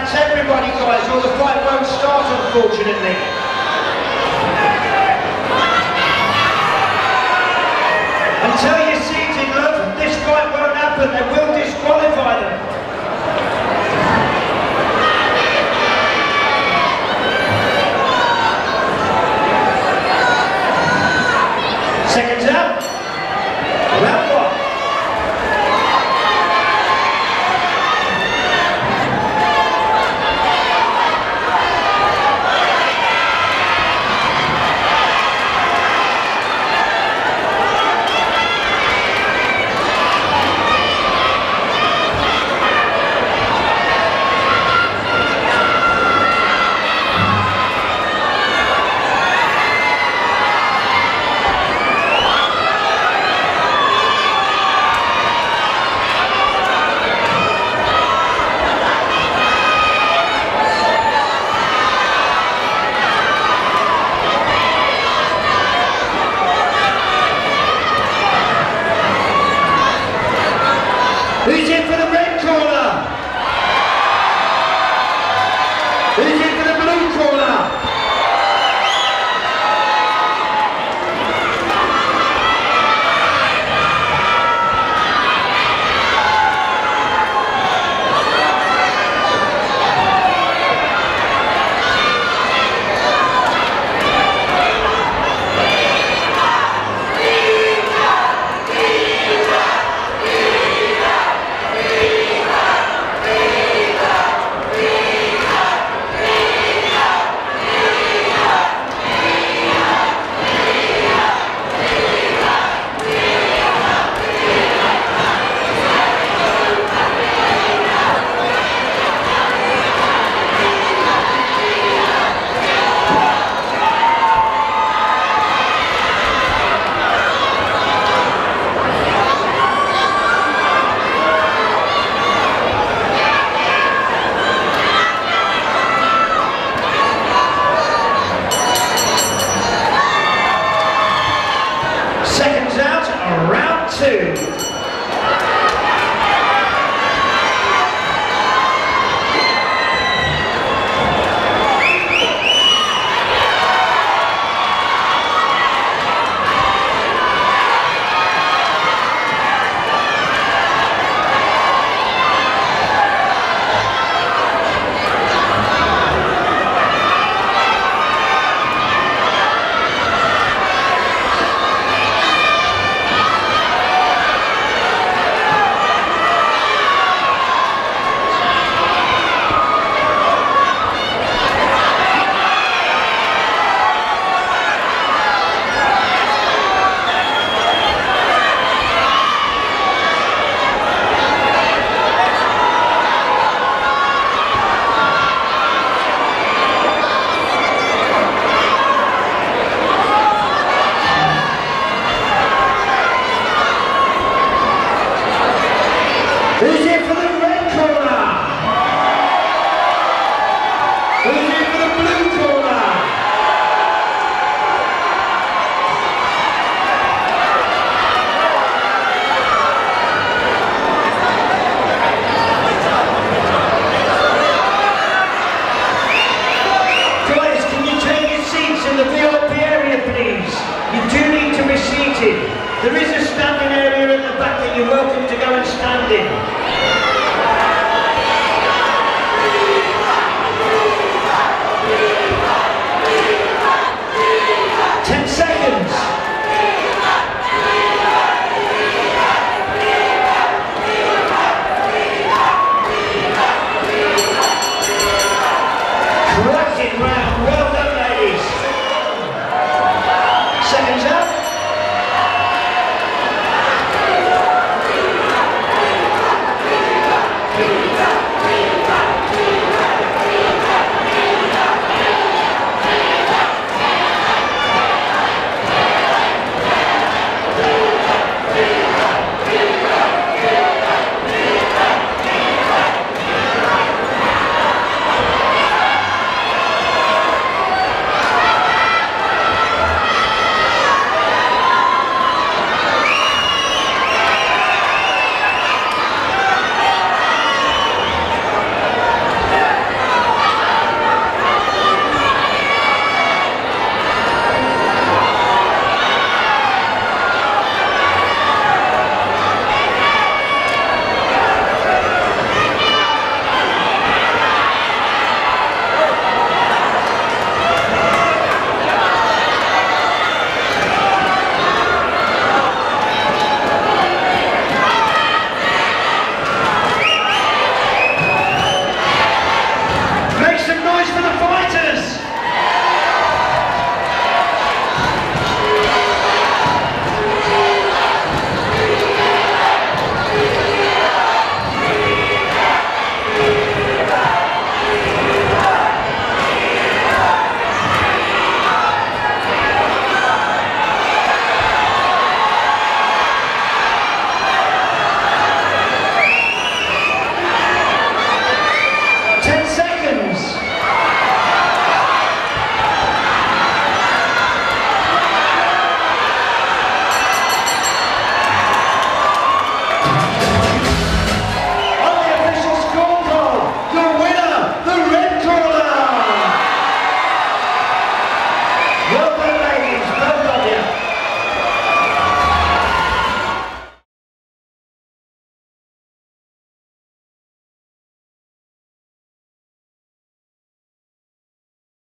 That's everybody, guys, or the fight won't start, unfortunately. Until you're seated, love, this fight won't happen. They will disqualify them. Seconds up. Round one. There is a standing area at the back that you're welcome to go and stand in.